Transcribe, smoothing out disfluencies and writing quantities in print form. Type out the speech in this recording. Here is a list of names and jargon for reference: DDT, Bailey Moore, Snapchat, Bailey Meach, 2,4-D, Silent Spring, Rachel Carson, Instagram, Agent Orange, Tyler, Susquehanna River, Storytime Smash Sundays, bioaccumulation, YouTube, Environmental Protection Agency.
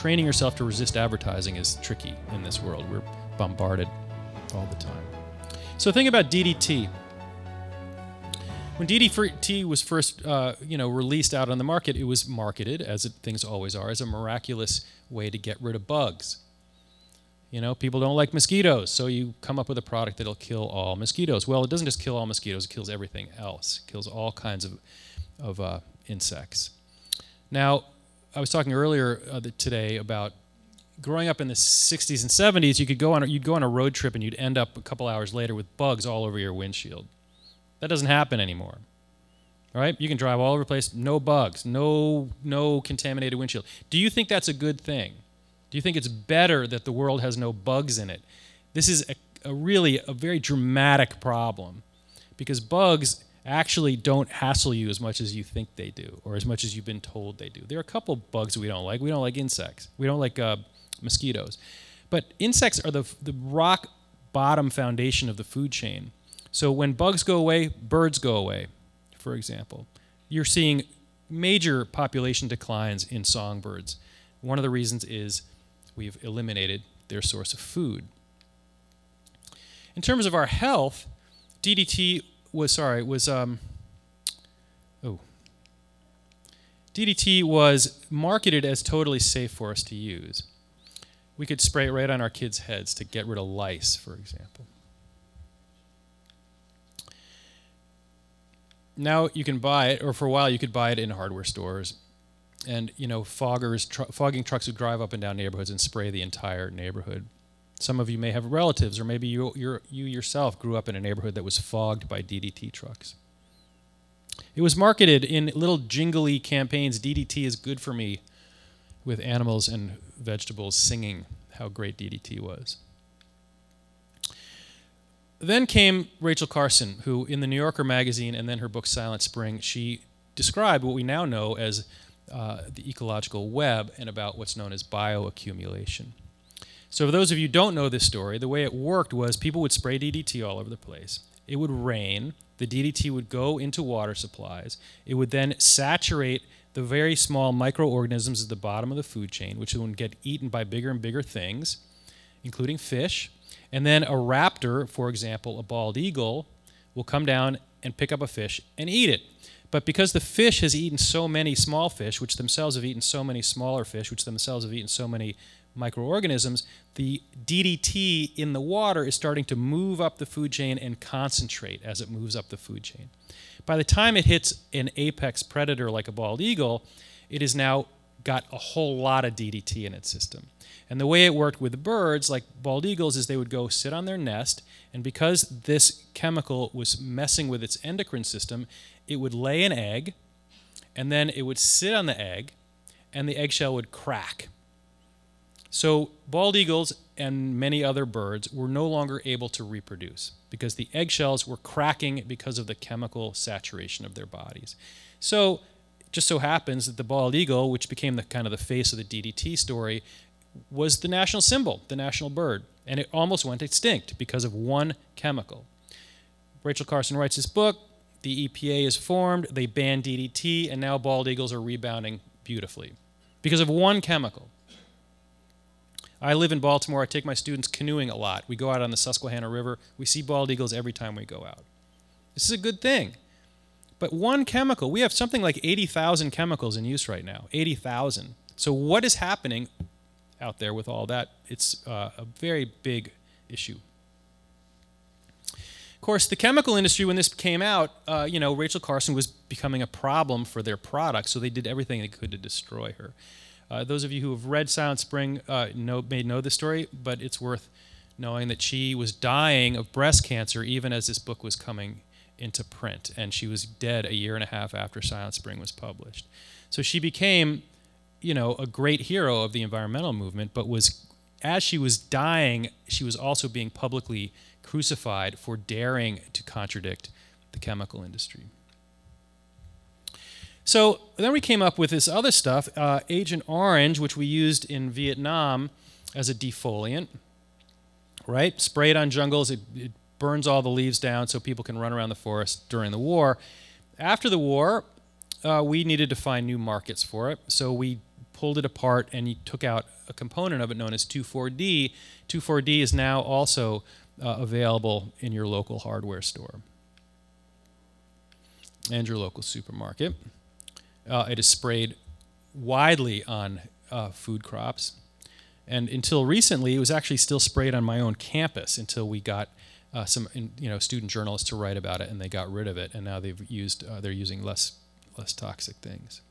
training yourself to resist advertising is tricky in this world. We're bombarded all the time. So think about DDT. When DDT was first released out on the market, it was marketed, as things always are, as a miraculous way to get rid of bugs. You know, people don't like mosquitoes, so you come up with a product that'll kill all mosquitoes. Well, it doesn't just kill all mosquitoes, it kills everything else. It kills all kinds of insects. Now, I was talking earlier today about growing up in the 60s and 70s, you could go on, you'd go on a road trip and you'd end up a couple hours later with bugs all over your windshield. That doesn't happen anymore, right? You can drive all over the place, no bugs, no contaminated windshield. Do you think that's a good thing? Do you think it's better that the world has no bugs in it? This is a really very dramatic problem, because bugs actually don't hassle you as much as you think they do, or as much as you've been told they do. There are a couple bugs we don't like. We don't like insects. We don't like mosquitoes. But insects are the rock bottom foundation of the food chain. So when bugs go away, birds go away, for example. You're seeing major population declines in songbirds. One of the reasons is we've eliminated their source of food. In terms of our health, DDT was marketed as totally safe for us to use. We could spray it right on our kids' heads to get rid of lice, for example. Now you can buy it, or for a while you could buy it in hardware stores. And, you know, fogging trucks would drive up and down neighborhoods and spray the entire neighborhood. Some of you may have relatives, or maybe you yourself grew up in a neighborhood that was fogged by DDT trucks. It was marketed in little jingly campaigns, DDT is good for me, with animals and vegetables singing how great DDT was. Then came Rachel Carson, who in the New Yorker magazine and then her book Silent Spring, she described what we now know as the ecological web, and about what's known as bioaccumulation. So for those of you who don't know this story, the way it worked was people would spray DDT all over the place. It would rain. The DDT would go into water supplies. It would then saturate the very small microorganisms at the bottom of the food chain, which would get eaten by bigger and bigger things, including fish. And then a raptor, for example, a bald eagle, will come down and pick up a fish and eat it. But because the fish has eaten so many small fish, which themselves have eaten so many smaller fish, which themselves have eaten so many microorganisms, the DDT in the water is starting to move up the food chain and concentrate as it moves up the food chain. By the time it hits an apex predator like a bald eagle, it has now got a whole lot of DDT in its system. And the way it worked with birds, like bald eagles, is they would go sit on their nest, and because this chemical was messing with its endocrine system, it would lay an egg, and then it would sit on the egg, and the eggshell would crack. So bald eagles and many other birds were no longer able to reproduce because the eggshells were cracking because of the chemical saturation of their bodies. So it just so happens that the bald eagle, which became the kind of the face of the DDT story, was the national symbol, the national bird, and it almost went extinct because of one chemical. Rachel Carson writes this book, the EPA is formed, they banned DDT, and now bald eagles are rebounding beautifully because of one chemical. I live in Baltimore. I take my students canoeing a lot. We go out on the Susquehanna River. We see bald eagles every time we go out. This is a good thing. But one chemical, we have something like 80,000 chemicals in use right now, 80,000. So what is happening out there with all that? It's a very big issue. Of course, the chemical industry, when this came out, Rachel Carson was becoming a problem for their product, so they did everything they could to destroy her. Those of you who have read Silent Spring may know this story, but it's worth knowing that she was dying of breast cancer even as this book was coming into print, and she was dead a year and a half after Silent Spring was published. So she became, you know, a great hero of the environmental movement, but was, as she was dying, she was also being publicly crucified for daring to contradict the chemical industry. So then we came up with this other stuff, Agent Orange, which we used in Vietnam as a defoliant, right? Spray it on jungles, it burns all the leaves down so people can run around the forest during the war. After the war, we needed to find new markets for it, so we pulled it apart and he took out a component of it known as 2,4-D. 2,4-D is now also available in your local hardware store and your local supermarket. It is sprayed widely on food crops. And until recently, it was actually still sprayed on my own campus until we got some student journalists to write about it, and they got rid of it. And now they're using less toxic things.